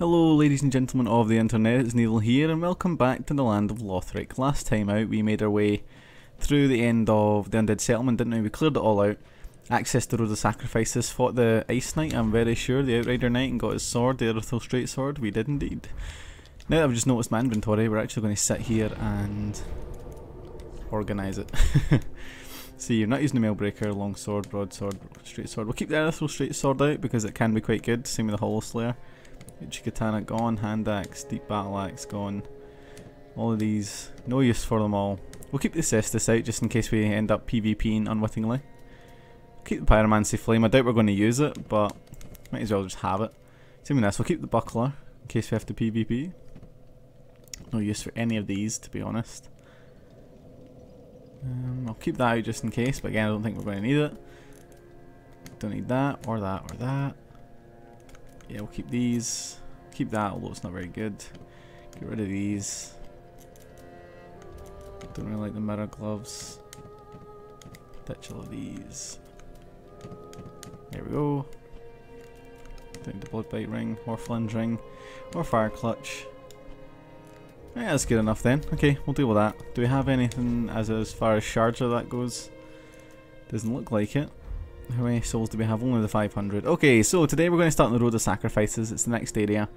Hello ladies and gentlemen of the internet, it's Needle here and welcome back to the land of Lothric. Last time out we made our way through the end of the Undead Settlement, didn't we? We cleared it all out, accessed the Road of Sacrifices, fought the Ice Knight, I'm very sure, the Outrider Knight, and got his sword, the Earthral straight sword. We did indeed. Now that I've just noticed my inventory, we're actually going to sit here and organise it. See, you're not using the Mailbreaker, Longsword, Broadsword, Straight Sword. We'll keep the Earthral Straight Sword out because it can be quite good. Same with the Hollow Slayer. Uchikatana gone, Hand Axe, Deep Battle Axe gone. All of these, no use for them all. We'll keep the Sestus out just in case we end up PvPing unwittingly. Keep the Pyromancy Flame, I doubt we're going to use it, but might as well just have it. Same with this, we'll keep the Buckler in case we have to PvP. No use for any of these, to be honest. I'll keep that out just in case, but again, I don't think we're going to need it. Don't need that, or that, or that. Yeah, we'll keep these. Keep that, although it's not very good. Get rid of these. Don't really like the mirror gloves. Ditch all of these. There we go. Don't need the Bloodbite Ring, or Flinge Ring, or Fire Clutch. Yeah, that's good enough then. Okay, we'll deal with that. Do we have anything as far as shards of that goes? Doesn't look like it. How many souls do we have? Only the 500. Okay, so today we're going to start on the Road of Sacrifices. It's the next area.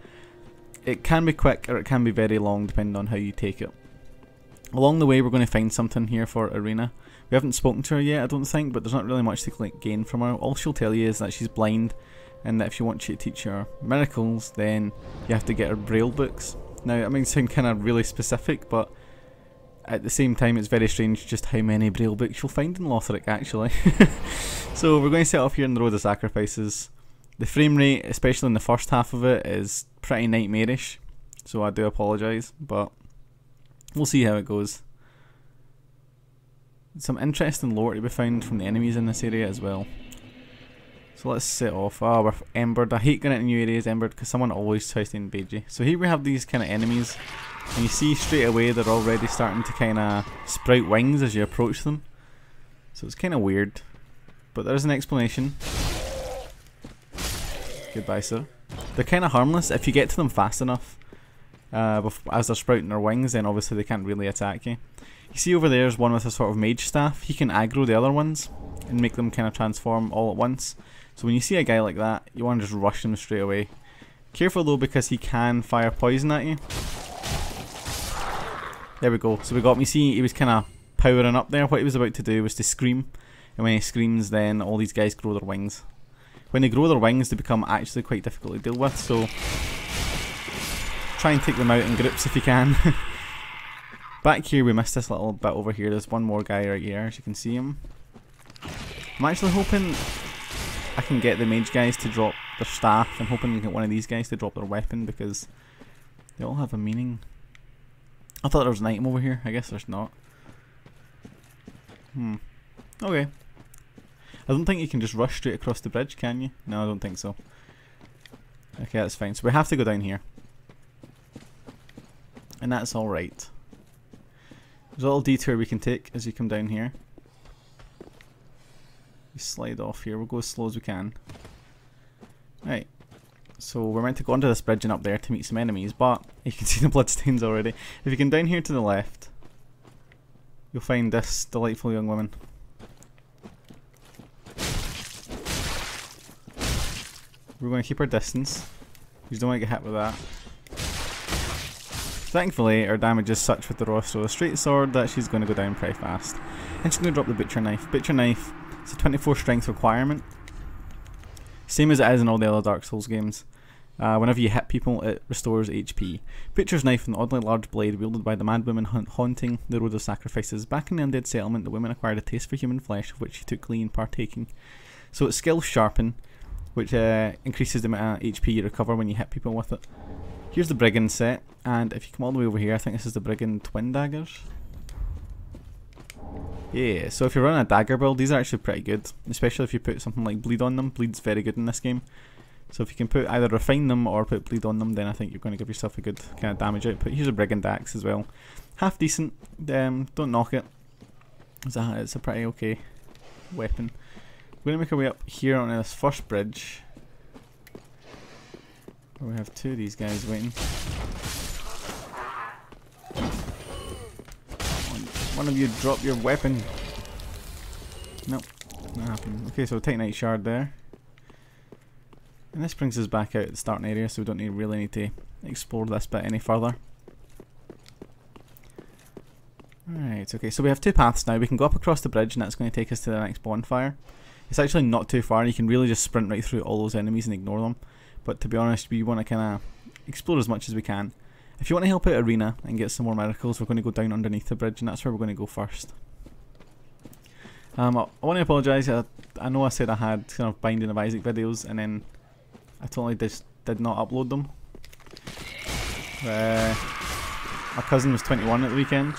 It can be quick or it can be very long depending on how you take it. Along the way we're going to find something here for Arena. We haven't spoken to her yet, I don't think, but there's not really much to gain from her. All she'll tell you is that she's blind and that if you want you to teach her miracles, then you have to get her Braille books. Now, that may sound kind of really specific, but at the same time it's very strange just how many Braille books you'll find in Lothric, actually. So we're going to set off here on the Road of Sacrifices. The frame rate, especially in the first half of it, is pretty nightmarish, so I do apologise, but we'll see how it goes. Some interesting lore to be found from the enemies in this area as well. So let's set off. Ah, we're embered. I hate going into new areas embered because someone always tries to invade you. So here we have these kind of enemies, and you see straight away they're already starting to kind of sprout wings as you approach them. So it's kind of weird, but there's an explanation. Goodbye, sir. They're kind of harmless if you get to them fast enough. As they're sprouting their wings, then obviously they can't really attack you. You see over there's one with a sort of mage staff. He can aggro the other ones and make them kind of transform all at once. So when you see a guy like that, you want to just rush him straight away. Careful though, because he can fire poison at you. There we go. So we got him. You see, he was kind of powering up there. What he was about to do was to scream. And when he screams, then all these guys grow their wings. When they grow their wings, they become actually quite difficult to deal with. So try and take them out in groups if you can. Back here, we missed this little bit over here. There's one more guy right here, as you can see him. I'm actually hoping I can get the mage guys to drop their staff. I'm hoping I can get one of these guys to drop their weapon because they all have a meaning. I thought there was an item over here. I guess there's not. Okay. I don't think you can just rush straight across the bridge, can you? No, I don't think so. Okay, that's fine. So we have to go down here. And that's alright. There's a little detour we can take as you come down here. We slide off here, we'll go as slow as we can. Right, so we're meant to go under this bridge and up there to meet some enemies, but you can see the bloodstains already. If you come down here to the left, you'll find this delightful young woman. We're going to keep our distance, you don't want to get hit with that. Thankfully, her damage is such with the Rosso Straight Sword that she's going to go down pretty fast. And she's going to drop the Butcher Knife. Butcher Knife, it's a 24 strength requirement. Same as it is in all the other Dark Souls games. Whenever you hit people, it restores HP. Butcher's Knife, an oddly large blade wielded by the Mad Woman haunting the Road of Sacrifices. Back in the Undead Settlement, the women acquired a taste for human flesh, of which she took glee in partaking. So it's skill Sharpen, which increases the amount of HP you recover when you hit people with it. Here's the Brigand set, and if you come all the way over here, I think this is the Brigand Twin Daggers. Yeah, so if you're running a dagger build, these are actually pretty good, especially if you put something like Bleed on them. Bleed's very good in this game. So if you can put either Refine them or put Bleed on them, then I think you're going to give yourself a good kind of damage output. Here's a Brigand Axe as well. Half decent, don't knock it. It's a pretty okay weapon. We're going to make our way up here on this first bridge. We have two of these guys waiting. One of you drop your weapon. Nope, not happening. Okay, so Titanite Shard there. And this brings us back out at the starting area, so we don't really need to explore this bit any further. Alright, okay, so we have two paths now. We can go up across the bridge, and that's going to take us to the next bonfire. It's actually not too far, and you can really just sprint right through all those enemies and ignore them. But to be honest, we want to kind of explore as much as we can. If you want to help out Arena and get some more miracles, we're going to go down underneath the bridge, and that's where we're going to go first. I want to apologise, I know I said I had kind of Binding of Isaac videos, and then I totally just did not upload them. My cousin was 21 at the weekend,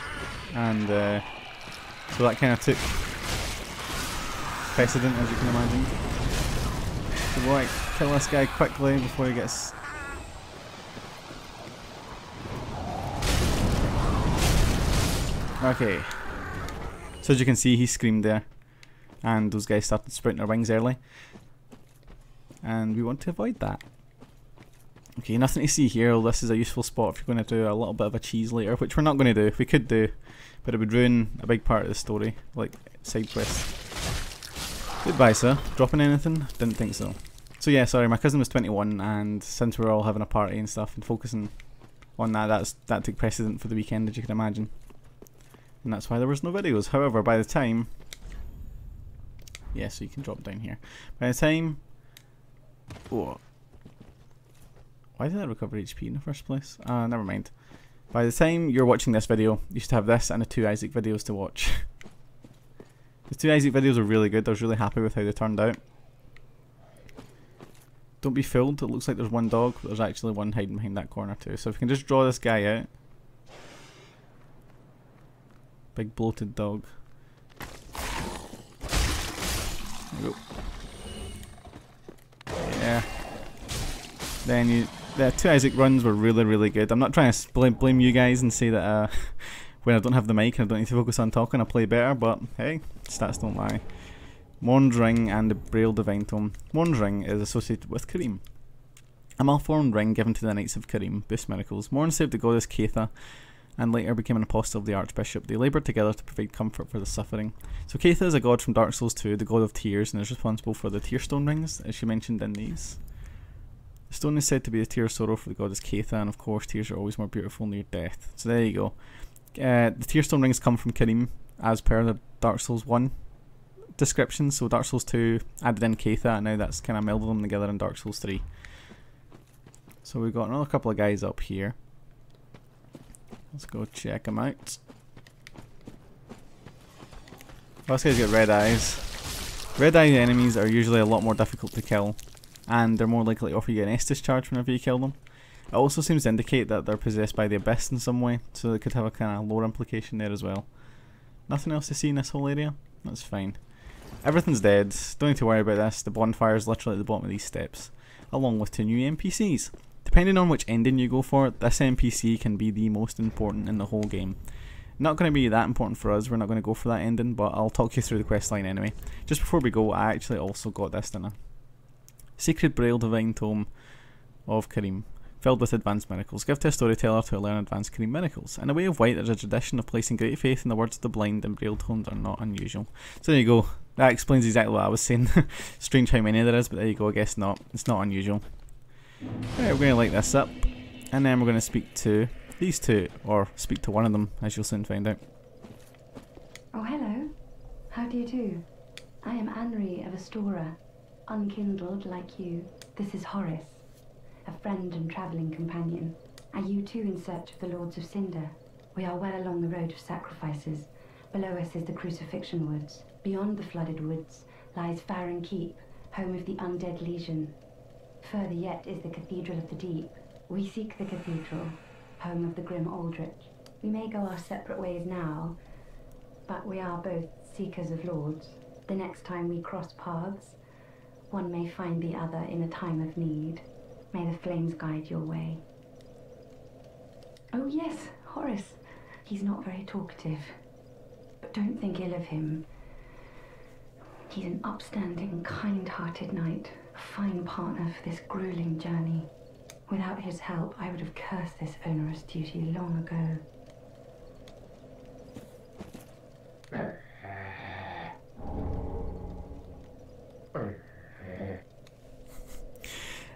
and so that kind of took precedent, as you can imagine. So we'll like kill this guy quickly before he gets... Okay. So as you can see, he screamed there, and those guys started sprouting their wings early, and we want to avoid that. Okay, nothing to see here. Well, this is a useful spot if you're going to do a little bit of a cheese later, which we're not going to do. We could do, but it would ruin a big part of the story, like side quest. Goodbye, sir. Dropping anything? Didn't think so. So yeah, sorry, my cousin was 21, and since we were all having a party and stuff and focusing on that, that took precedent for the weekend, as you can imagine. And that's why there was no videos. However, by the time... Yeah, so you can drop down here. By the time... Oh. Why did I recover HP in the first place? Never mind. By the time you're watching this video, you should have this and the two Isaac videos to watch. The two Isaac videos are really good. I was really happy with how they turned out. Don't be fooled. It looks like there's one dog, but there's actually one hiding behind that corner too. So if we can just draw this guy out. Big bloated dog. There we go. Yeah. Then you... The two Isaac runs were really good. I'm not trying to blame you guys and say that when I don't have the mic and I don't need to focus on talking, I play better, but hey, stats don't lie. Morn's Ring and the Braille Divine Tome. Morn's Ring is associated with Karim. A malformed ring given to the Knights of Karim boosts miracles. Morn saved the goddess Caitha and later became an apostle of the Archbishop. They laboured together to provide comfort for the suffering. So Caitha is a god from Dark Souls 2, the god of tears, and is responsible for the Tearstone Rings, as she mentioned in these. The stone is said to be a tear of sorrow for the goddess Caitha, and of course tears are always more beautiful near death. So there you go. The Tearstone Rings come from Karim, as per the Dark Souls 1 description, so Dark Souls 2 added in Caitha, and now that's kind of melded them together in Dark Souls 3. So we've got another couple of guys up here. Let's go check them out. Well, this guy's got red eyes. Red-eyed enemies are usually a lot more difficult to kill, and they're more likely to offer you an Estus charge whenever you kill them. It also seems to indicate that they're possessed by the Abyss in some way, so they could have a kind of lore implication there as well. Nothing else to see in this whole area? That's fine. Everything's dead, don't need to worry about this. The bonfire's literally at the bottom of these steps, along with two new NPCs. Depending on which ending you go for, this NPC can be the most important in the whole game. Not going to be that important for us, we're not going to go for that ending, but I'll talk you through the questline anyway. Just before we go, I actually also got this dinner. Sacred Braille Divine Tome of Karim, filled with advanced miracles. Give to a storyteller to learn advanced Karim miracles. In A Way of Light, there's a tradition of placing great faith in the words of the blind, and Braille tomes are not unusual. So there you go. That explains exactly what I was saying. Strange how many there is, but there you go. I guess not. It's not unusual. Right, we're going to light this up, and then we're going to speak to these two, or speak to one of them, as you'll soon find out. Oh, hello. How do you do? I am Anri of Astora. Unkindled like you, this is Horace, a friend and travelling companion. Are you too in search of the Lords of Cinder? We are well along the Road of Sacrifices. Below us is the Crucifixion Woods. Beyond the flooded woods lies Farron Keep, home of the Undead Legion. Further yet is the Cathedral of the Deep. We seek the Cathedral, home of the grim Aldrich. We may go our separate ways now, but we are both seekers of Lords. The next time we cross paths, one may find the other in a time of need. May the flames guide your way. Oh yes, Horace. He's not very talkative, but don't think ill of him. He's an upstanding, kind-hearted knight, a fine partner for this grueling journey. Without his help, I would have cursed this onerous duty long ago.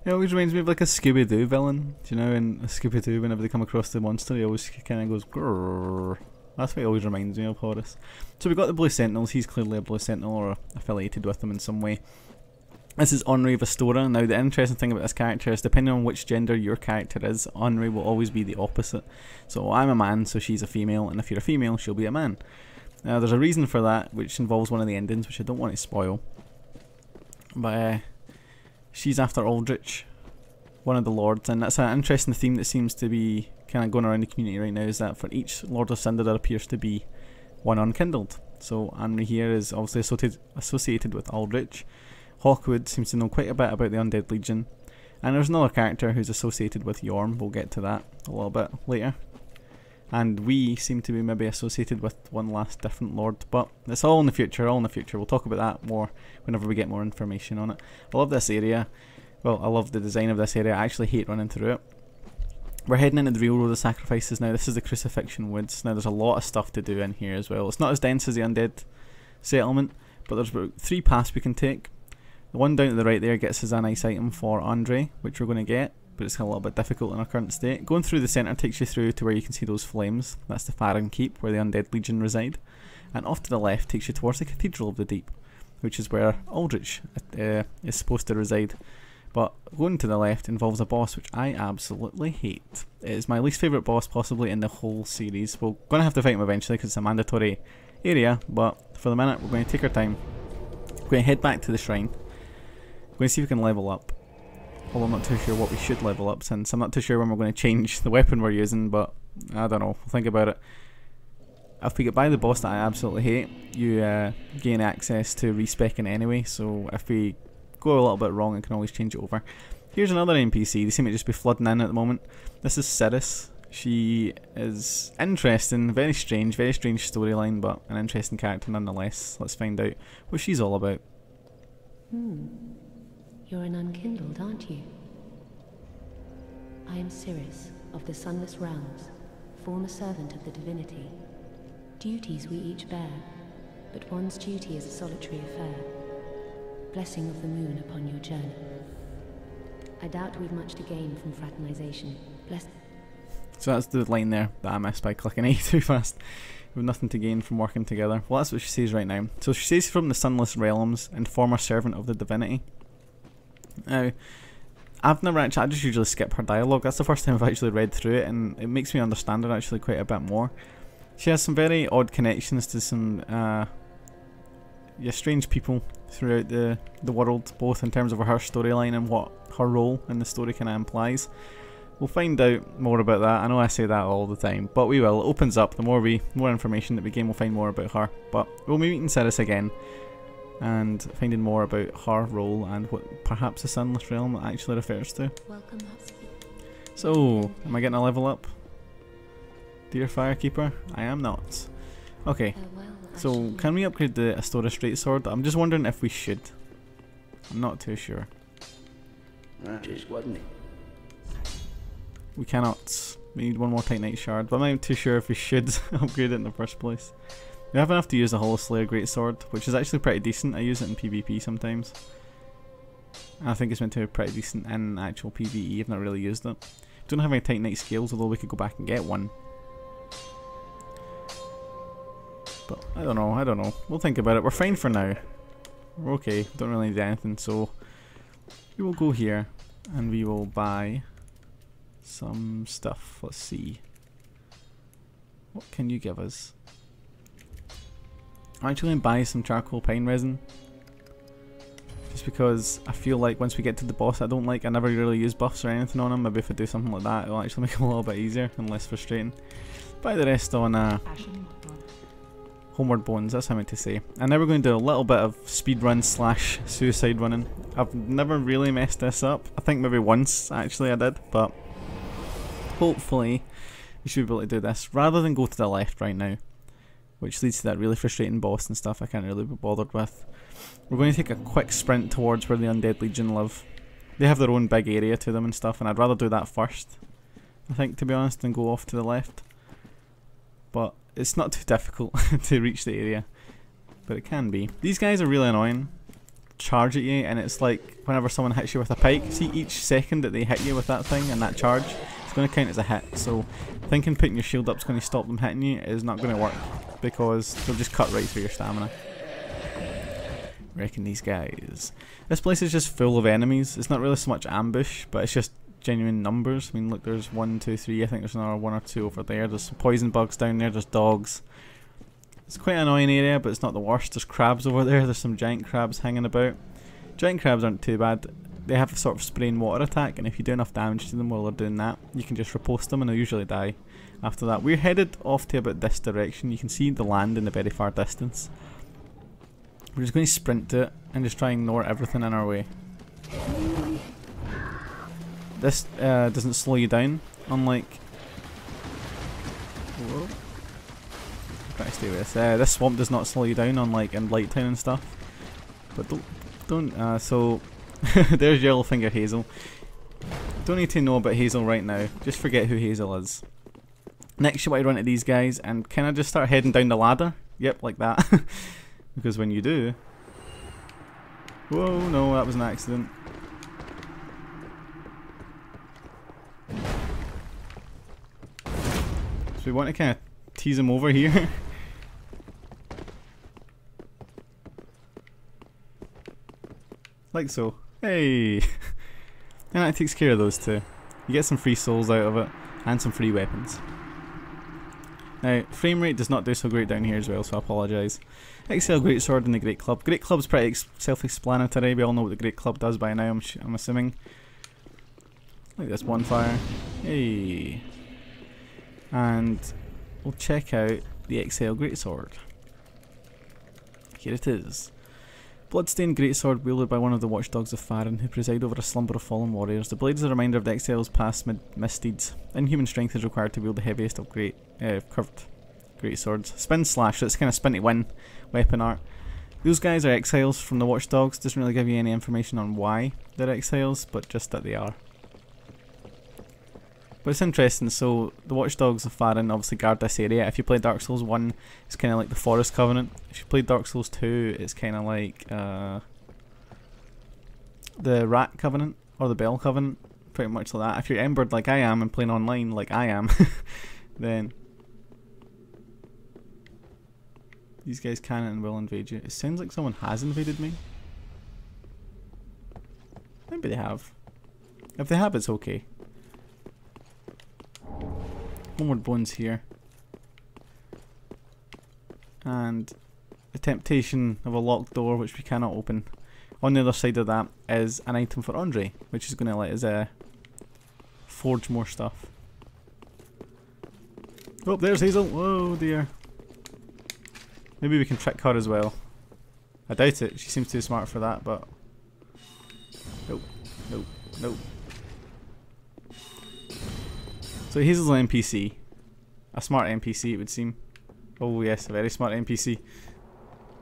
It always reminds me of like a Scooby-Doo villain. Do you know in Scooby-Doo, whenever they come across the monster, he always kind of goes grrrr. That's what it always reminds me of, Horace. So we've got the Blue Sentinels. He's clearly a Blue Sentinel or affiliated with them in some way. This is Anri of Astora. Now the interesting thing about this character is depending on which gender your character is, Anri will always be the opposite. So I'm a man, so she's a female, and if you're a female, she'll be a man. Now there's a reason for that, which involves one of the endings, which I don't want to spoil. But she's after Aldrich, one of the lords, and that's an interesting theme that seems to be kind of going around the community right now, is that for each Lord of Cinder there appears to be one unkindled. So Anri here is obviously associated with Aldrich. Hawkwood seems to know quite a bit about the Undead Legion. And there's another character who's associated with Yorm. We'll get to that a little bit later. And we seem to be maybe associated with one last different lord, but it's all in the future, all in the future. We'll talk about that more whenever we get more information on it. I love this area. Well, I love the design of this area. I actually hate running through it. We're heading into the real Road of Sacrifices now. This is the Crucifixion Woods. Now there's a lot of stuff to do in here as well. It's not as dense as the Undead Settlement, but there's about 3 paths we can take. The one down to the right there gets us a nice item for Anri, which we're going to get, but it's a little bit difficult in our current state. Going through the centre takes you through to where you can see those flames. That's the Farron Keep, where the Undead Legion reside. And off to the left takes you towards the Cathedral of the Deep, which is where Aldrich is supposed to reside. But going to the left involves a boss which I absolutely hate. It is my least favourite boss possibly in the whole series. We're going to have to fight him eventually because it's a mandatory area, but for the minute we're going to take our time. We're going to head back to the shrine. We're going to see if we can level up. Well, I'm not too sure what we should level up since I'm not too sure when we're going to change the weapon we're using, but I don't know, we'll think about it. If we get by the boss that I absolutely hate, you gain access to respeccing anyway, so if we go a little bit wrong I can always change it over. Here's another NPC, they seem to just be flooding in at the moment. This is Sirris. She is interesting, very strange storyline, but an interesting character nonetheless. Let's find out what she's all about. You're an unkindled, aren't you? I am Sirris, of the Sunless Realms, former servant of the Divinity. Duties we each bear, but one's duty is a solitary affair. Blessing of the moon upon your journey. I doubt we've much to gain from fraternization. So that's the line there that I missed by clicking A too fast. We've nothing to gain from working together. Well, that's what she says right now. So she says from the Sunless Realms and former servant of the Divinity. Now, I've never actually, I just usually skip her dialogue. That's the first time I've actually read through it, and it makes me understand her actually quite a bit more. She has some very odd connections to some strange people throughout the world, both in terms of her storyline and what her role in the story kind of implies. We'll find out more about that. I know I say that all the time, but we will. It opens up. The more information that we gain, we'll find more about her. But we'll be meeting Sirris again and finding more about her role and what perhaps the Sunless Realm actually refers to. Welcome, so, am I getting a level up? Dear Firekeeper, I am not. Okay, so can we upgrade the Astora Straight Sword? I'm just wondering if we should. I'm not too sure. We cannot. We need one more Titanite Shard, but I'm not too sure if we should upgrade it in the first place. We have enough to use the Horace great sword, which is actually pretty decent. I use it in PvP sometimes. I think it's meant to be pretty decent in actual PvE. I've not really used it. Don't have any Titanite scales, although we could go back and get one. But I don't know. We'll think about it. We're fine for now. We're okay. Don't really need anything, so we will go here and we will buy some stuff. Let's see. What can you give us? I'm actually going to buy some charcoal pine resin, just because I feel like once we get to the boss I never really use buffs or anything on him. Maybe if I do something like that it'll actually make it a little bit easier and less frustrating. Buy the rest on Homeward Bones, that's how I meant to say. And now we're going to do a little bit of speedrun / suicide running. I've never really messed this up. I think maybe once actually I did, but hopefully we should be able to do this rather than go to the left right now, which leads to that really frustrating boss and stuff I can't really be bothered with. We're going to take a quick sprint towards where the Undead Legion live. They have their own big area to them and stuff, and I'd rather do that first, I think, to be honest, than go off to the left. But it's not too difficult to reach the area, but it can be. These guys are really annoying. Charge at you, and it's like whenever someone hits you with a pike, see each second that they hit you with that thing and that charge, it's going to count as a hit. So thinking putting your shield up is going to stop them hitting you is not going to work, because they'll just cut right through your stamina. Wrecking these guys. This place is just full of enemies. It's not really so much ambush, but it's just genuine numbers. I mean, look, there's 1, 2, 3. I think there's another 1 or 2 over there. There's some poison bugs down there. There's dogs. It's quite an annoying area, but it's not the worst. There's crabs over there. There's some giant crabs hanging about. Giant crabs aren't too bad. They have a sort of spraying water attack, and if you do enough damage to them while they're doing that, you can just riposte them and they'll usually die after that. We're headed off to about this direction. You can see the land in the very far distance. We're just going to sprint to it and just try and ignore everything in our way. This doesn't slow you down, unlike... Whoa. Try to stay with this. This swamp does not slow you down, unlike in Blighttown and stuff. But so... There's Yellowfinger Hazel. Don't need to know about Hazel right now. Just forget who Hazel is. Next you want to run at these guys and kind of just start heading down the ladder. Yep, like that. Because when you do... Whoa, no, that was an accident. So we want to kind of tease him over here. Like so. Hey! And that takes care of those two. You get some free souls out of it, and some free weapons. Now, frame rate does not do so great down here as well, so I apologise. XL great sword and the great club. Great club's pretty self-explanatory. We all know what the great club does by now. I'm assuming. Like this bonfire. Hey. And we'll check out the XL great sword. Here it is. Bloodstained greatsword wielded by one of the Watchdogs of Farron, who preside over a slumber of fallen warriors. The blade is a reminder of the XL's past misdeeds. Inhuman strength is required to wield the heaviest of curved greatswords. Spin slash, so it's kind of spin to win weapon art. Those guys are exiles from the Watchdogs. Doesn't really give you any information on why they're exiles, but just that they are. But it's interesting, so the Watchdogs of Farron obviously guard this area. If you play Dark Souls 1, it's kind of like the Forest Covenant. If you play Dark Souls 2, it's kind of like the Rat Covenant, or the Bell Covenant, pretty much like that. If you're Embered like I am, and playing online like I am, then these guys can and will invade you. It sounds like someone has invaded me. Maybe they have. If they have, it's okay. One more bones here, and the temptation of a locked door which we cannot open. On the other side of that is an item for Andre, which is going to let us forge more stuff. Oh, there's Hazel! Whoa, dear. Maybe we can trick her as well. I doubt it, she seems too smart for that, but... Nope, nope, nope. So Hazel's an NPC. A smart NPC, it would seem. Oh yes, a very smart NPC.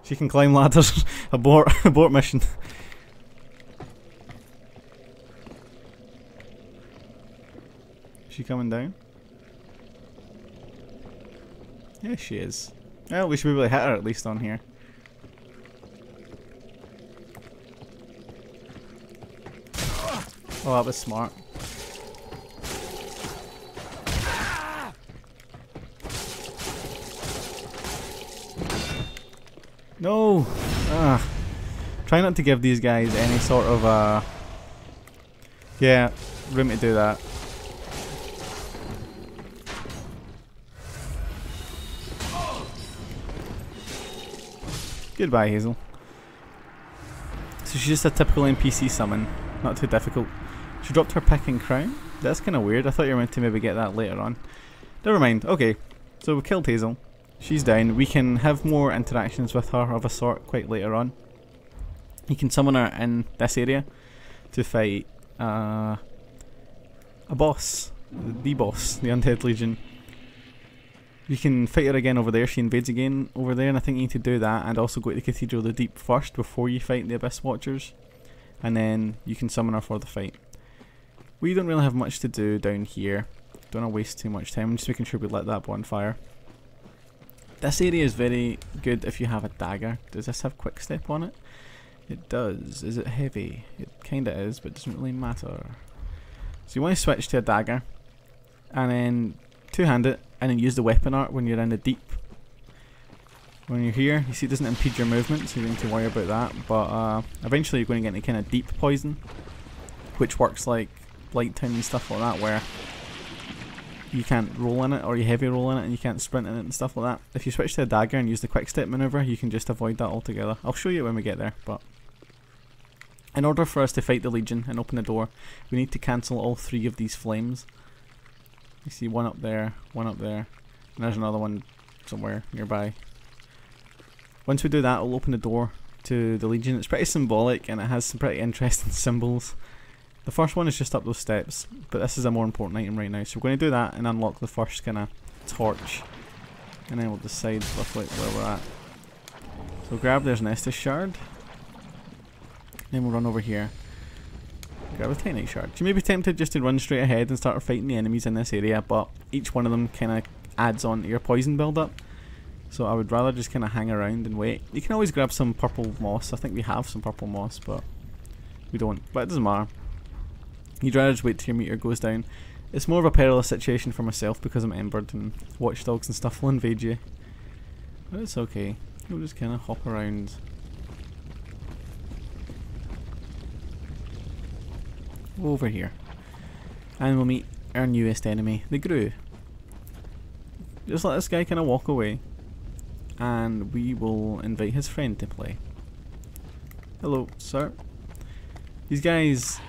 She can climb ladders. Abort mission. Is she coming down? Yeah, she is. Well, we should be able to hit her at least on here. Oh, that was smart. No! Try not to give these guys any sort of yeah, room to do that. Goodbye, Hazel. So she's just a typical NPC summon. Not too difficult. She dropped her pick and crown? That's kinda weird. I thought you were meant to maybe get that later on. Never mind. Okay. So we killed Hazel. She's down. We can have more interactions with her of a sort quite later on. You can summon her in this area to fight a boss. The boss, the Undead Legion. You can fight her again over there. She invades again over there, and I think you need to do that and also go to the Cathedral of the Deep first before you fight the Abyss Watchers. and then you can summon her for the fight. We don't really have much to do down here. Don't want to waste too much time. I'm just making sure we let that bonfire. This area is very good if you have a dagger. Does this have quick step on it? It does. Is it heavy? It kinda is, but it doesn't really matter. So you want to switch to a dagger and then two-hand it and then use the weapon art when you're in the deep. When you're here, you see it doesn't impede your movement, so you don't need to worry about that, but eventually you're going to get any kind of deep poison, which works like Blighttown and stuff like that, where you can't roll in it, or you heavy roll in it, and you can't sprint in it and stuff like that. If you switch to a dagger and use the quick step maneuver, you can just avoid that altogether. I'll show you when we get there, but in order for us to fight the Legion and open the door, we need to cancel all three of these flames. You see one up there, and there's another one somewhere nearby. Once we do that, we'll open the door to the Legion. It's pretty symbolic and it has some pretty interesting symbols. The first one is just up those steps, but this is a more important item right now. So we're going to do that and unlock the first kind of torch, and then we'll decide roughly where we're at. So we'll grab there's an Estus Shard, then we'll run over here. Grab a Titanite Shard. You may be tempted just to run straight ahead and start fighting the enemies in this area, but each one of them kind of adds on to your poison build-up. So I would rather just kind of hang around and wait. You can always grab some purple moss. I think we have some purple moss, but we don't. But it doesn't matter. You'd rather just wait till your meter goes down. It's more of a perilous situation for myself because I'm embered and watchdogs and stuff will invade you. But it's okay. We'll just kind of hop around. Over here. And we'll meet our newest enemy, the Gru. Just let this guy kind of walk away, and we will invite his friend to play. Hello, sir. These guys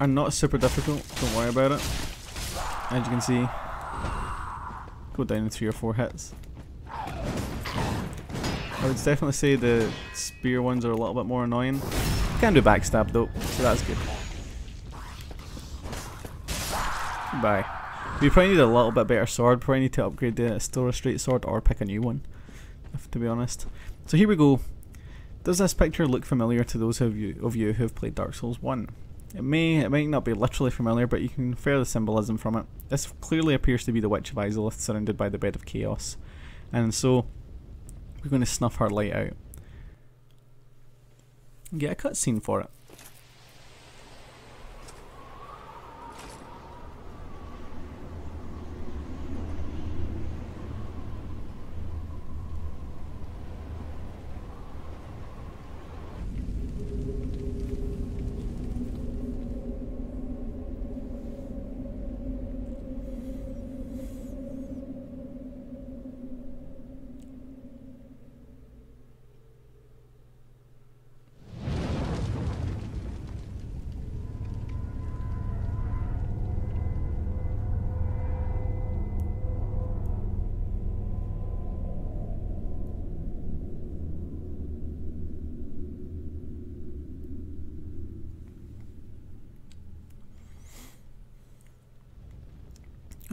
are not super difficult, don't worry about it. As you can see, go down in 3 or 4 hits. I would definitely say the spear ones are a little bit more annoying. Can do backstab though, so that's good. Bye. We probably need a little bit better sword, probably need to upgrade the Astora straight sword or pick a new one, to be honest. So here we go. Does this picture look familiar to those of you who have played Dark Souls 1? It might not be literally familiar, but you can infer the symbolism from it. This clearly appears to be the Witch of Izalith surrounded by the Bed of Chaos, and so we're going to snuff her light out and get a cutscene for it.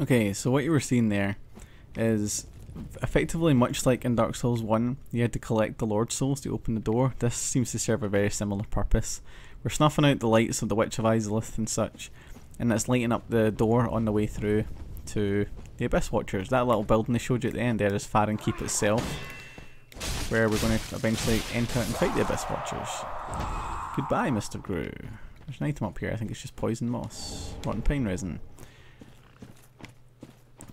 Okay, so what you were seeing there is effectively much like in Dark Souls 1, you had to collect the Lord Souls to open the door. This seems to serve a very similar purpose. We're snuffing out the lights of the Witch of Izalith and such, and that's lighting up the door on the way through to the Abyss Watchers. That little building they showed you at the end there is Farron Keep itself, where we're going to eventually enter and fight the Abyss Watchers. Goodbye, Mr. Gru. There's an item up here, I think it's just poison moss, rotten pine resin.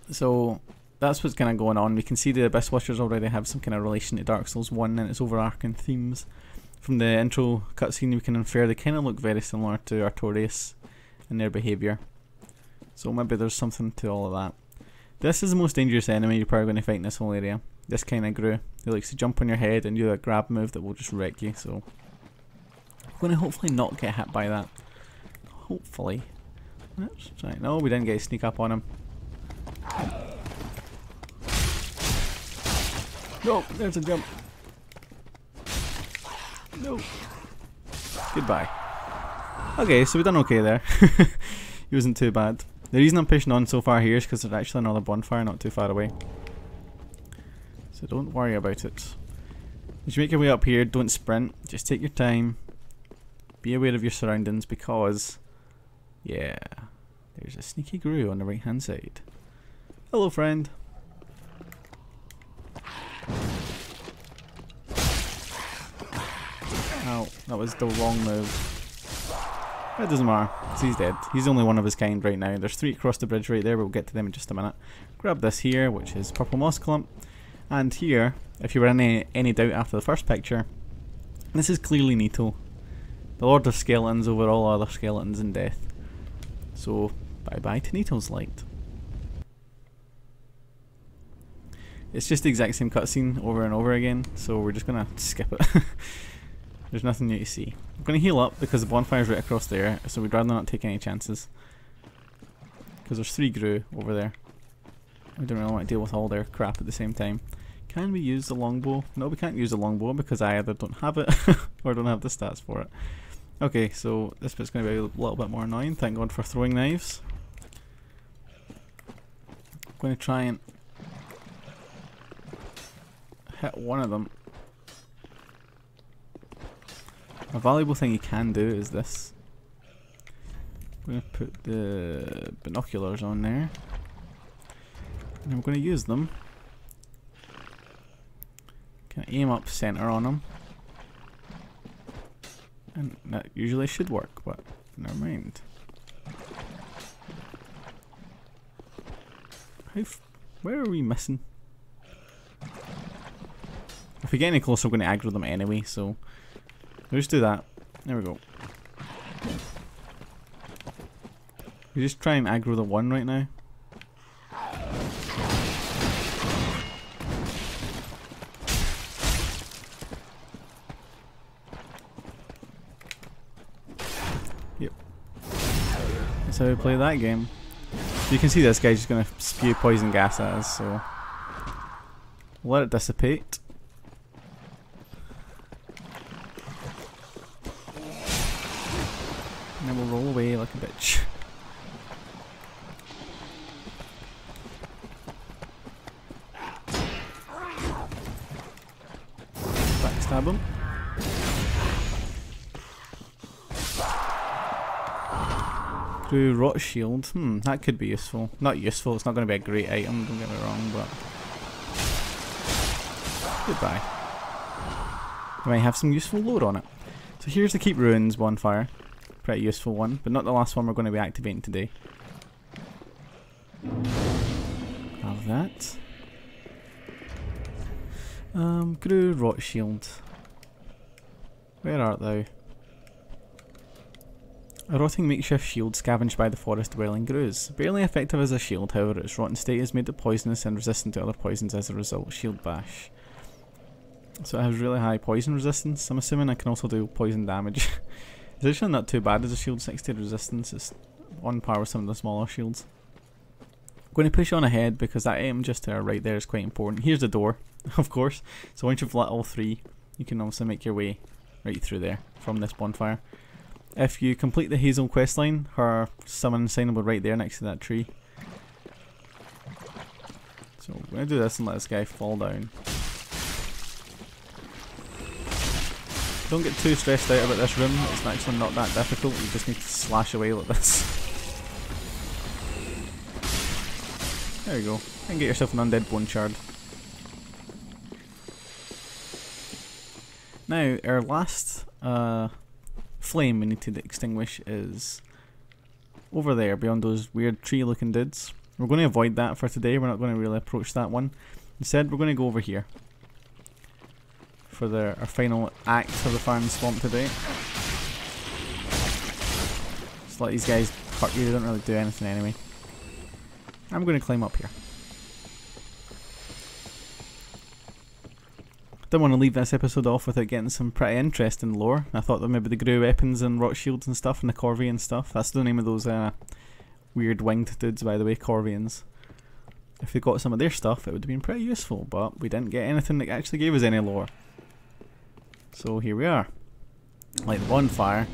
So that's what's kind of going on. We can see the Abyss Watchers already have some kind of relation to Dark Souls 1 and its overarching themes. From the intro cutscene we can infer they kind of look very similar to Artorias and their behaviour. So maybe there's something to all of that. This is the most dangerous enemy you're probably going to fight in this whole area. This kind of Gru. He likes to jump on your head and do a grab move that will just wreck you. So we're going to hopefully not get hit by that. Hopefully. Let's try. No, we didn't get a sneak up on him. No, there's a jump. No. Goodbye. Okay, so we've done okay there. It wasn't too bad. The reason I'm pushing on so far here is because there's actually another bonfire not too far away. So don't worry about it. As you make your way up here, don't sprint. Just take your time. Be aware of your surroundings because, yeah, there's a sneaky Gru on the right hand side. Hello, friend. Ow, that was the wrong move. It doesn't matter, because he's dead. He's only one of his kind right now. There's three across the bridge right there, but we'll get to them in just a minute. Grab this here, which is purple moss clump. And here, if you were in any doubt after the first picture, this is clearly Needle. The Lord of Skeletons over all other skeletons in death. So, bye-bye to Needle's light. It's just the exact same cutscene over and over again, so we're just gonna skip it. There's nothing new to see. I'm gonna heal up because the bonfire's right across there, so we'd rather not take any chances. Because there's three Gru over there. I don't really want to deal with all their crap at the same time. Can we use the longbow? No, we can't use the longbow because I either don't have it or don't have the stats for it. Okay, so this bit's going to be a little bit more annoying. Thank God for throwing knives. I'm going to try and hit one of them. A valuable thing you can do is this. I'm going to put the binoculars on there. And I'm going to use them. Can I aim up center on them? And that usually should work, but never mind. Where are we missing? If we get any closer, we're going to aggro them anyway, so we'll just do that. There we go. We just try and aggro the one right now. How we play that game. You can see this guy's just gonna spew poison gas at us, so let it dissipate. And then we'll roll away like a bitch. Backstab him. Through Rot Shield, that could be useful. Not useful, it's not going to be a great item, don't get me wrong, but... Goodbye. I might have some useful load on it. So here's the Keep Ruins bonfire. Pretty useful one, but not the last one we're going to be activating today. Have that. Gru Rot Shield. Where art thou? A rotting makeshift shield scavenged by the forest-dwelling Grus. Barely effective as a shield, however, its rotten state has made it poisonous and resistant to other poisons as a result. Shield bash. So it has really high poison resistance. I'm assuming I can also do poison damage. It's actually not too bad as a shield, 60 resistance. It's on par with some of the smaller shields. I'm going to push on ahead because that item just to our right there is quite important. Here's the door, of course. So once you've lit all three, you can also make your way right through there from this bonfire. If you complete the Hazel questline, her summon sign will be right there next to that tree. So we're going to do this and let this guy fall down. Don't get too stressed out about this room, it's actually not that difficult, you just need to slash away like this. There you go, and get yourself an Undead Bone Shard. Now, our last... flame we need to extinguish is over there beyond those weird tree looking dudes. We're going to avoid that for today, we're not going to really approach that one. Instead we're going to go over here for our final act of the Farron Swamp today. Just let these guys hurt you, they don't really do anything anyway. I'm going to climb up here. Didn't want to leave this episode off without getting some pretty interesting lore. I thought that maybe the Gru weapons and rot shields and stuff and the Corvian stuff, that's the name of those weird winged dudes by the way, Corvians. If we got some of their stuff it would have been pretty useful, but we didn't get anything that actually gave us any lore. So here we are. Like the bonfire.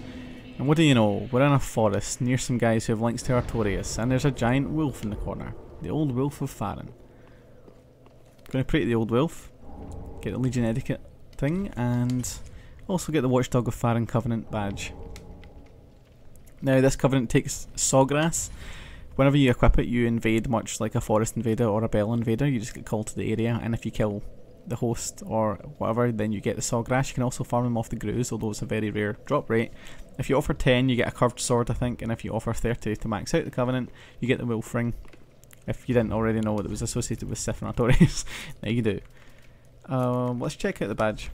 And what do you know, we're in a forest near some guys who have links to Artorias and there's a giant wolf in the corner. The Old Wolf of Farron. Gonna pray to the Old Wolf. Get the Legion Etiquette thing and also get the Watchdog of Farron Covenant badge. Now this Covenant takes Sawgrass. Whenever you equip it, you invade much like a Forest Invader or a Bell Invader. You just get called to the area, and if you kill the host or whatever, then you get the Sawgrass. You can also farm them off the Grus, although it's a very rare drop rate. If you offer 10, you get a curved sword, I think, and if you offer 30 to max out the Covenant, you get the Wolf Ring. If you didn't already know that it was associated with Sith and Artorias, now you do. Let's check out the badge.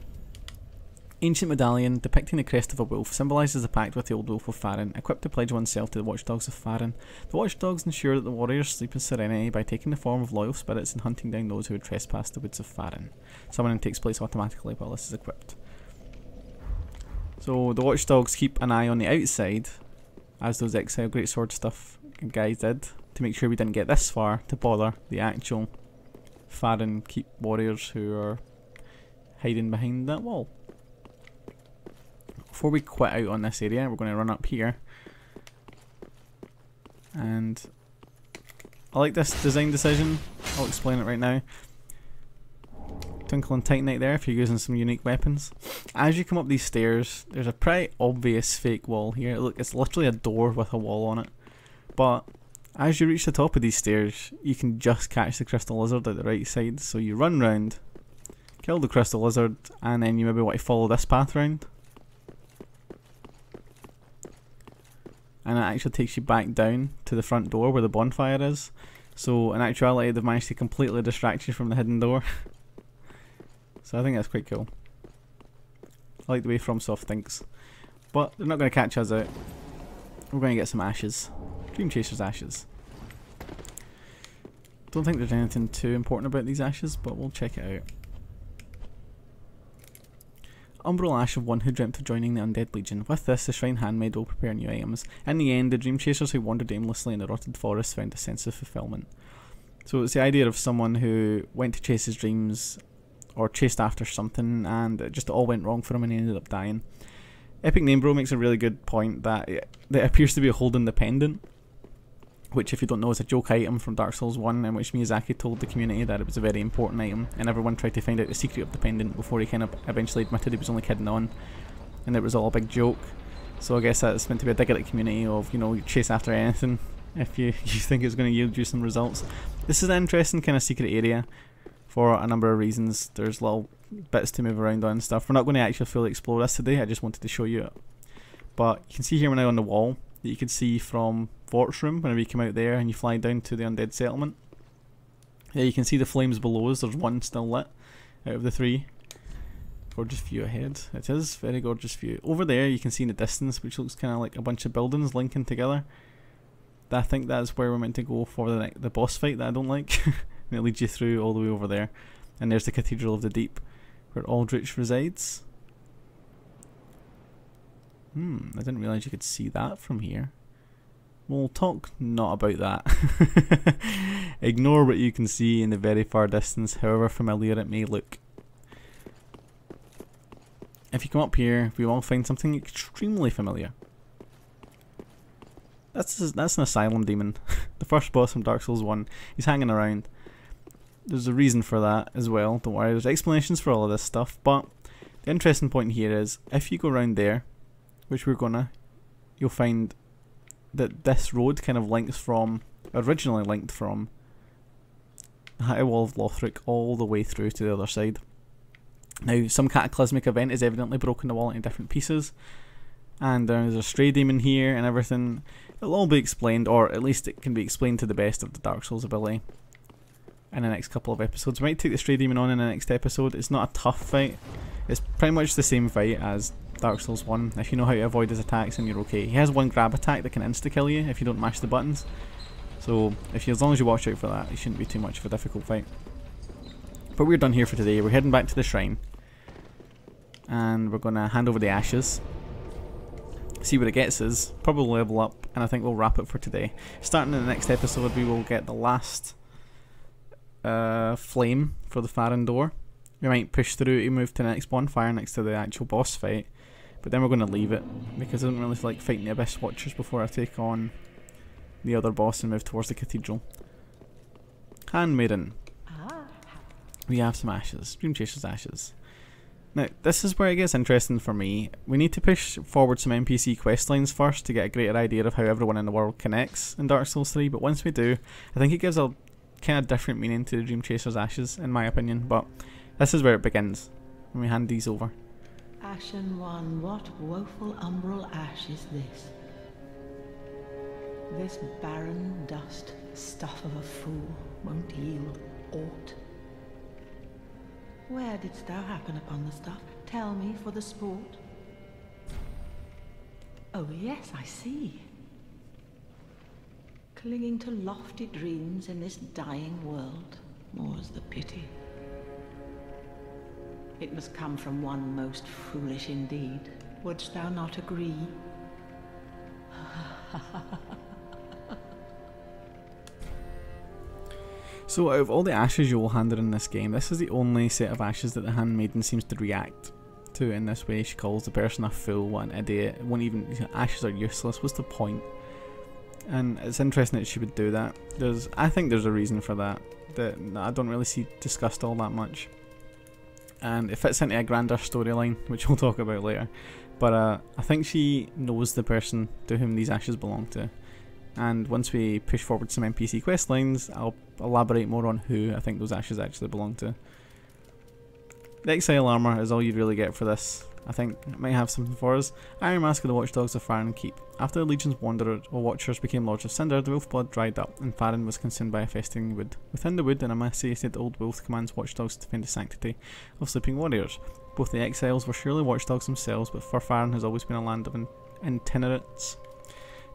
Ancient medallion depicting the crest of a wolf symbolises the pact with the Old Wolf of Farron, equipped to pledge oneself to the Watchdogs of Farron. The Watchdogs ensure that the warriors sleep in serenity by taking the form of loyal spirits and hunting down those who would trespass the woods of Farron. Summoning takes place automatically while this is equipped. So the Watchdogs keep an eye on the outside, as those XL great sword stuff guys did, to make sure we didn't get this far to bother the actual Farron Keep warriors who are hiding behind that wall. Before we quit out on this area, we're going to run up here, and I like this design decision. I'll explain it right now. Twinkle and Titanite there if you're using some unique weapons. As you come up these stairs, there's a pretty obvious fake wall here. Look, it's literally a door with a wall on it, but as you reach the top of these stairs, you can just catch the crystal lizard at the right side, so you run round, kill the crystal lizard, and then you maybe want to follow this path round. And it actually takes you back down to the front door where the bonfire is. So in actuality, they've managed to completely distract you from the hidden door. So I think that's quite cool. I like the way FromSoft thinks. But they're not going to catch us out. We're going to get some ashes. Dream Chaser's ashes. Don't think there's anything too important about these ashes, but we'll check it out. Umbral Ash of one who dreamt of joining the Undead Legion. With this, the Shrine Handmaid will prepare new items. In the end, the Dream Chasers who wandered aimlessly in the rotted forest found a sense of fulfillment. So it's the idea of someone who went to chase his dreams, or chased after something, and it just all went wrong for him and he ended up dying. Epic Namebro makes a really good point that it appears to be holding the pendant, which, if you don't know, is a joke item from Dark Souls 1, in which Miyazaki told the community that it was a very important item, and everyone tried to find out the secret of the pendant before he kind of eventually admitted he was only kidding on, and it was all a big joke. So I guess that's meant to be a dig at the community of, you know, you chase after anything if you think it's going to yield you some results. This is an interesting kind of secret area for a number of reasons. There's little bits to move around on and stuff. We're not going to actually fully explore this today, I just wanted to show you it. But you can see here now on the wall that you can see from Vort's room, whenever you come out there and you fly down to the Undead Settlement. Yeah, you can see the flames below us. There's one still lit out of the three. Gorgeous view ahead. It is, very gorgeous view. Over there you can see in the distance, which looks kind of like a bunch of buildings linking together. I think that's where we're meant to go for the boss fight that I don't like. And it leads you through all the way over there. And there's the Cathedral of the Deep, where Aldrich resides. I didn't realise you could see that from here. We'll talk not about that. Ignore what you can see in the very far distance, however familiar it may look. If you come up here, we will find something extremely familiar. That's an asylum demon. The first boss from Dark Souls 1. He's hanging around. There's a reason for that as well, don't worry. There's explanations for all of this stuff, but the interesting point here is, if you go around there, which we're gonna, you'll find that this road kind of links from, originally linked from, the High Wall of Lothric all the way through to the other side. Now, some cataclysmic event has evidently broken the wall into different pieces, and there's a stray demon here and everything. It'll all be explained, or at least it can be explained to the best of the Dark Souls ability in the next couple of episodes. We might take the stray demon on in the next episode. It's not a tough fight. It's pretty much the same fight as Dark Souls 1, if you know how to avoid his attacks then you're okay. He has one grab attack that can insta-kill you if you don't mash the buttons, so as long as you watch out for that, it shouldn't be too much of a difficult fight. But we're done here for today. We're heading back to the shrine, and we're going to hand over the ashes, see what it gets us, probably level up, and I think we'll wrap it for today. Starting in the next episode, we will get the last flame for the Farron door. We might push through to move to the next bonfire next to the actual boss fight, but then we're going to leave it, because I don't really like fighting the Abyss Watchers before I take on the other boss and move towards the cathedral. Handmaiden. We have some ashes. Dream Chaser's ashes. Now, this is where it gets interesting for me. We need to push forward some NPC questlines first to get a greater idea of how everyone in the world connects in Dark Souls 3, but once we do, I think it gives a kind of different meaning to the Dream Chaser's Ashes, in my opinion, but this is where it begins, when we hand these over. Ashen one, what woeful umbral ash is this? This barren dust, stuff of a fool, won't yield aught. Where didst thou happen upon the stuff? Tell me for the sport. Oh yes, I see. Clinging to lofty dreams in this dying world, more's the pity. It must come from one most foolish indeed. Wouldst thou not agree? So out of all the ashes you'll hand her in this game, this is the only set of ashes that the handmaiden seems to react to in this way. She calls the person a fool, what an idiot, won't even, ashes are useless, what's the point? And it's interesting that she would do that. I think there's a reason for that, that I don't really see discussed all that much. And it fits into a grander storyline, which we'll talk about later. But I think she knows the person to whom these ashes belong to. And once we push forward some NPC quest lines, I'll elaborate more on who I think those ashes actually belong to. The Exile armour is all you really get for this. I think it might have something for us. Iron Mask of the Watchdogs of Farron Keep. After the Legion's wanderers or Watchers became Lords of Cinder, the wolf blood dried up, and Farron was consumed by a festering wood. Within the wood, an emaciated old wolf commands Watchdogs to defend the sanctity of sleeping warriors. Both the Exiles were surely Watchdogs themselves, but for Farron has always been a land of itinerants.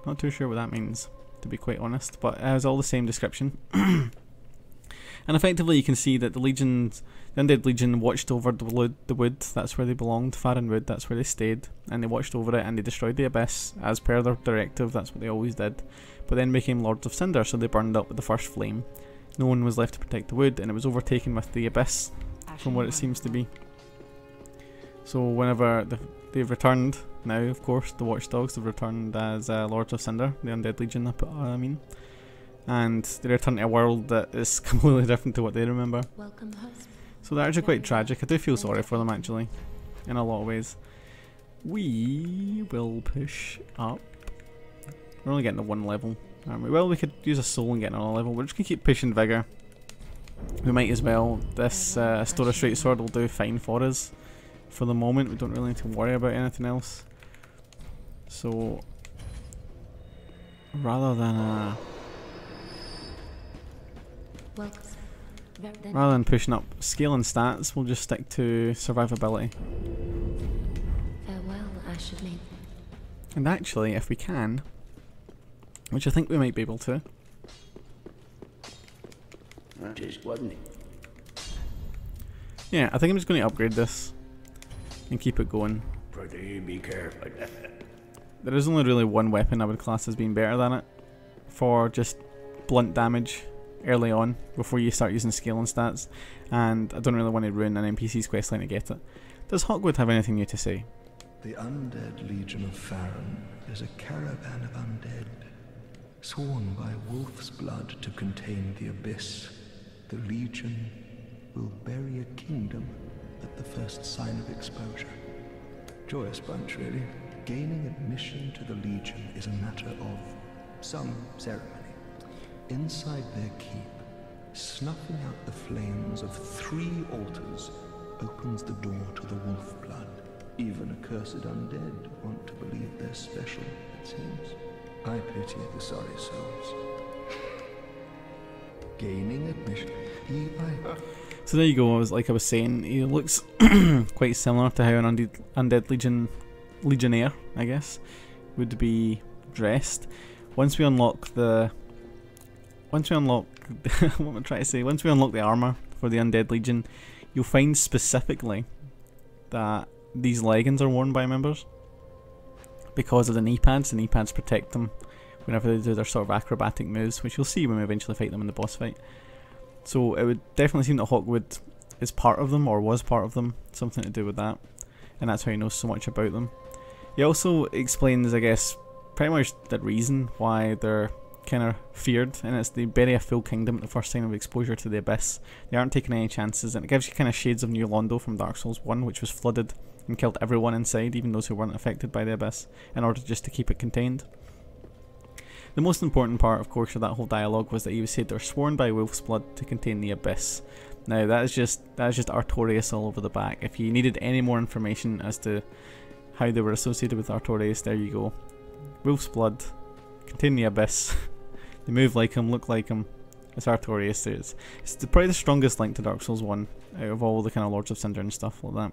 Not too sure what that means, to be quite honest, but it has all the same description. And effectively you can see that the Undead Legion watched over the wood, that's where they belonged, Farron Wood, that's where they stayed, and they watched over it and they destroyed the Abyss, as per their directive, that's what they always did, but then became Lords of Cinder, so they burned up with the first flame. No one was left to protect the wood, and it was overtaken with the Abyss, from what it seems to be. So whenever they've returned, now of course, the Watchdogs have returned as Lords of Cinder, the Undead Legion I mean. And they return to a world that is completely different to what they remember. So they're actually quite tragic. I do feel sorry for them actually, in a lot of ways. We will push up. We're only getting to one level, aren't we? Well, we could use a soul and get another level. We're just going to keep pushing Vigor. We might as well. This Astora Straight Sword will do fine for us. For the moment, we don't really need to worry about anything else. So, rather than pushing up scale and stats, we'll just stick to survivability. Farewell, Ashley. And actually, if we can, which I think we might be able to, yeah, I think I'm just going to upgrade this and keep it going. Be careful. There is only really one weapon I would class as being better than it for just blunt damage early on, before you start using scale and stats, and I don't really want to ruin an NPC's questline to get it. Does Hawkwood have anything new to say? The Undead Legion of Farron is a caravan of undead, sworn by wolf's blood to contain the abyss. The Legion will bury a kingdom at the first sign of exposure. Joyous bunch, really. Gaining admission to the Legion is a matter of some ceremony. Inside their keep, snuffing out the flames of three altars opens the door to the wolf blood. Even accursed undead want to believe they're special, it seems. I pity the sorry souls. Gaining admission. So there you go. Like I was saying, he looks quite similar to how an undead legionnaire, I guess, would be dressed. Once we unlock the armour for the Undead Legion, you'll find specifically that these leggings are worn by members because of the knee pads. The knee pads protect them whenever they do their sort of acrobatic moves, which you'll see when we eventually fight them in the boss fight. So it would definitely seem that Hawkwood is part of them, or was part of them, something to do with that, and that's how he knows so much about them. He also explains, I guess, pretty much the reason why they're kind of feared, and it's they bury a full kingdom at the first sign of exposure to the abyss. They aren't taking any chances, and it gives you kind of shades of New Londo from Dark Souls 1, which was flooded and killed everyone inside, even those who weren't affected by the abyss, in order just to keep it contained. The most important part, of course, of that whole dialogue was that he was said they're sworn by Wolf's blood to contain the abyss. Now that is just Artorias all over the back. If you needed any more information as to how they were associated with Artorias, there you go. Wolf's blood, contain the abyss. They move like him, look like him. It's Artorias. It's probably the strongest link to Dark Souls 1 out of all the kind of Lords of Cinder and stuff like that.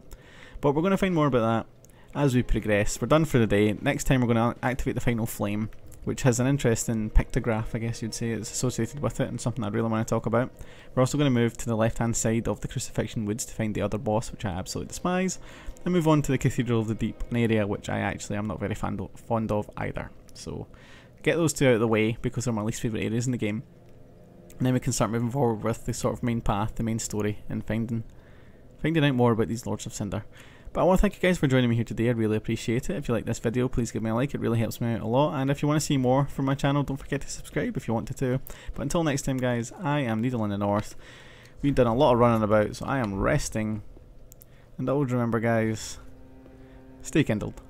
But we're going to find more about that as we progress. We're done for the day. Next time we're going to activate the final flame, which has an interesting pictograph, I guess you'd say, that's associated with it and something I really want to talk about. We're also going to move to the left-hand side of the Crucifixion Woods to find the other boss, which I absolutely despise, and move on to the Cathedral of the Deep, an area which I actually am not very fond of either. So get those two out of the way, because they're my least favourite areas in the game. And then we can start moving forward with the sort of main path, the main story, and finding out more about these Lords of Cinder. But I want to thank you guys for joining me here today, I really appreciate it. If you like this video, please give me a like, it really helps me out a lot. And if you want to see more from my channel, don't forget to subscribe if you want to too. But until next time guys, I am Needle in the North. We've done a lot of running about, so I am resting. And always remember guys, stay kindled.